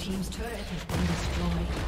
team's turret has been destroyed.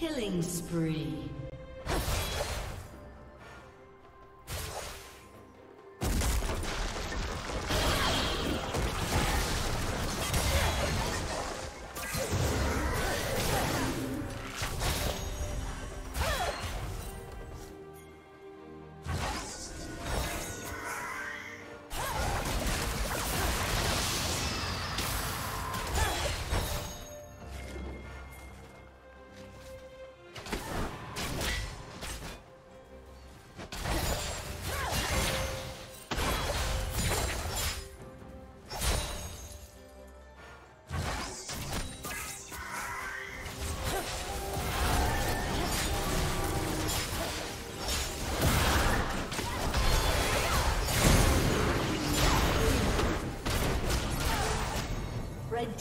Killing spree. The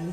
Blue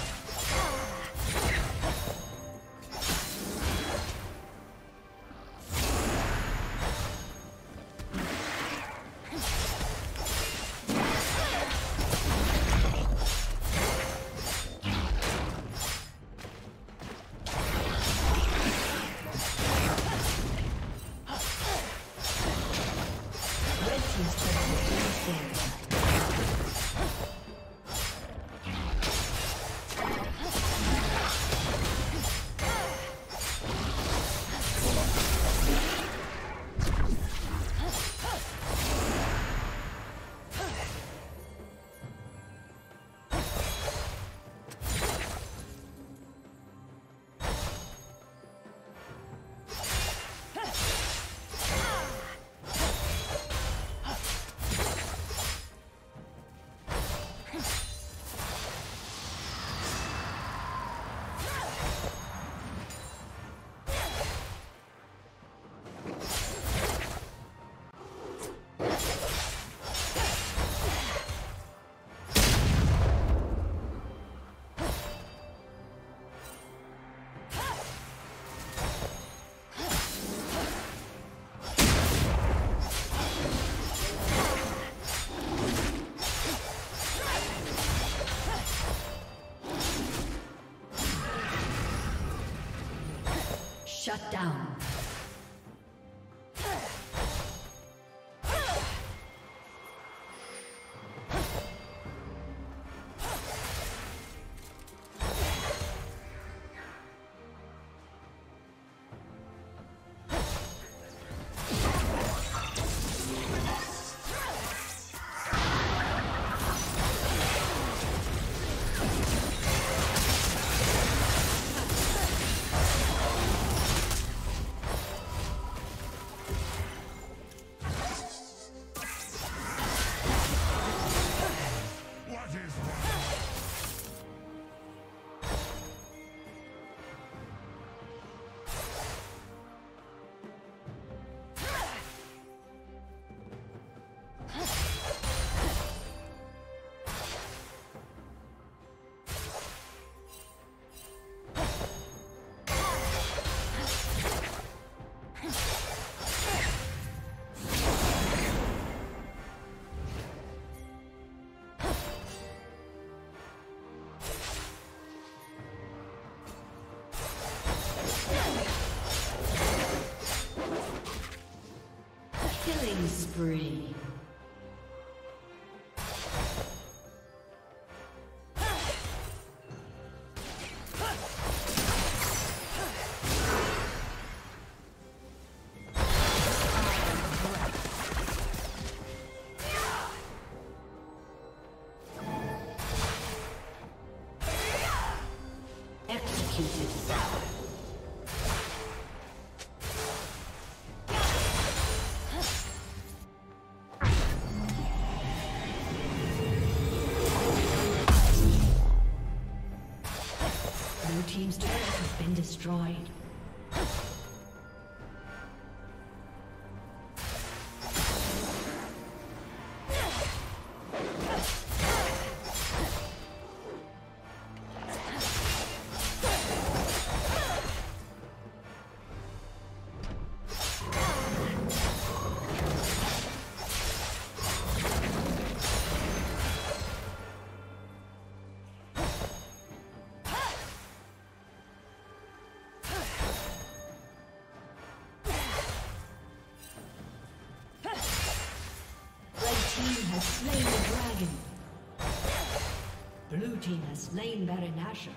Shut down. Killing spree. Team's turret has been destroyed. Slain the dragon. Blue team has slain Baron Nashor.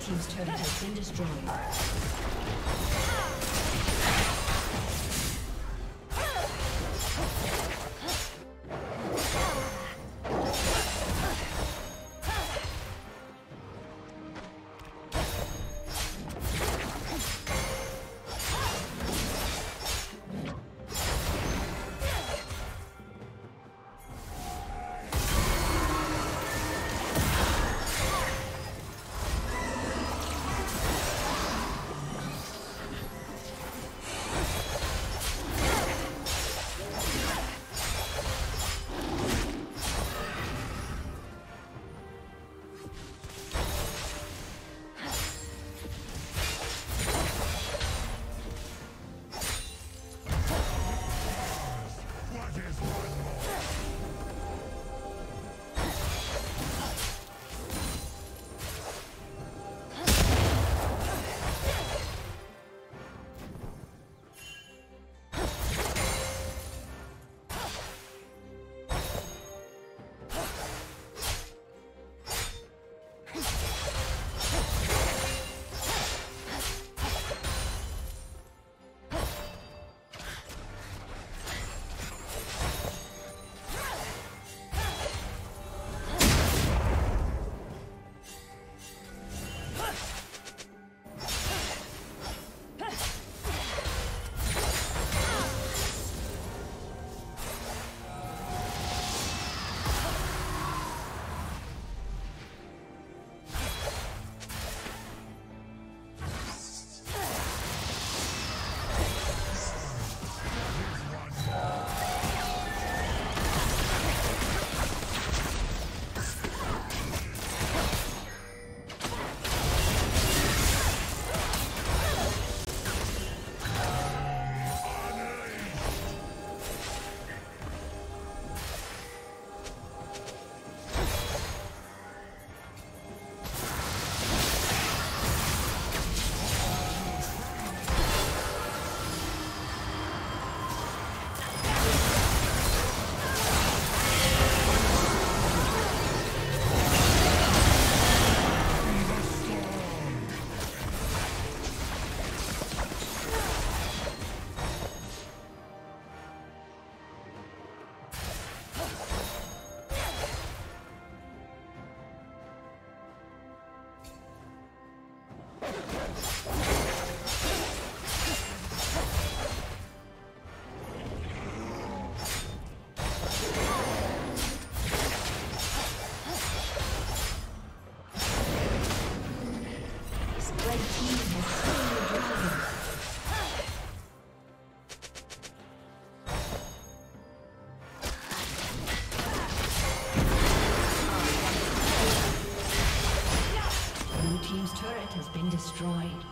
Team's turret has been destroyed. destroyed.